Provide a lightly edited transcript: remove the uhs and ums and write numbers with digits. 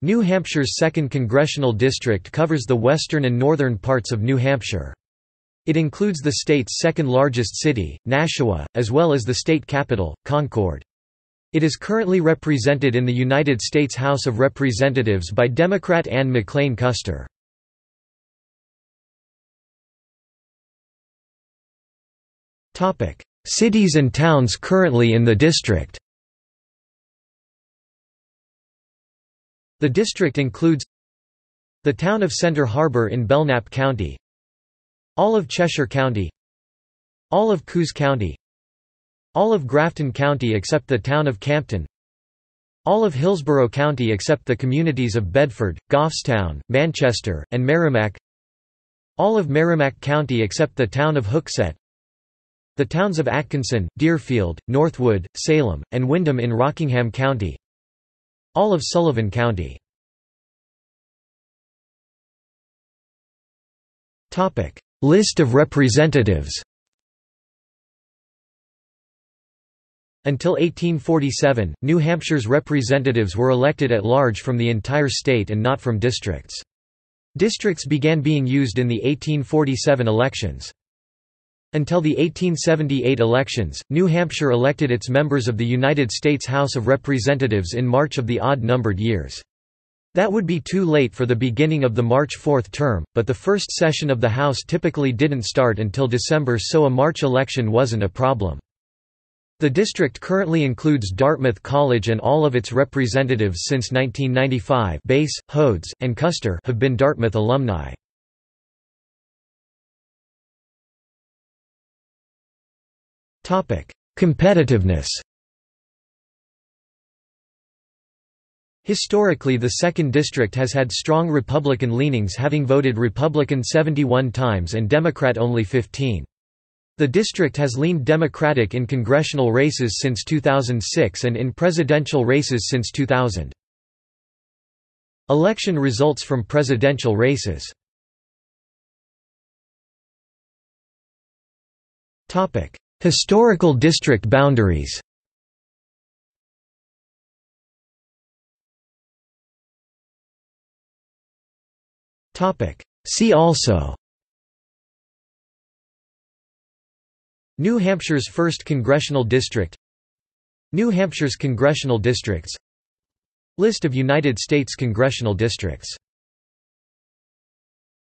New Hampshire's 2nd congressional district covers the western and northern parts of New Hampshire. It includes the state's second-largest city, Nashua, as well as the state capital, Concord. It is currently represented in the United States House of Representatives by Democrat Ann McLane Kuster. Cities and towns currently in the district. The district includes the town of Center Harbor in Belknap County, all of Cheshire County, all of Coos County, all of Grafton County except the town of Campton, all of Hillsborough County except the communities of Bedford, Goffstown, Manchester, and Merrimack, all of Merrimack County except the town of Hooksett, the towns of Atkinson, Deerfield, Northwood, Salem, and Windham in Rockingham County, all of Sullivan County. List of representatives. Until 1847, New Hampshire's representatives were elected at large from the entire state and not from districts. Districts began being used in the 1847 elections. Until the 1878 elections, New Hampshire elected its members of the United States House of Representatives in March of the odd-numbered years. That would be too late for the beginning of the March fourth term, but the first session of the House typically didn't start until December, so a March election wasn't a problem. The district currently includes Dartmouth College, and all of its representatives since 1995, Bass, Hodes, and Kuster, have been Dartmouth alumni. Competitiveness. Historically, the 2nd District has had strong Republican leanings, having voted Republican 71 times and Democrat only 15. The district has leaned Democratic in congressional races since 2006 and in presidential races since 2000. Election results from presidential races. Historical district boundaries. See also: New Hampshire's 1st Congressional District, New Hampshire's Congressional Districts, List of United States Congressional Districts.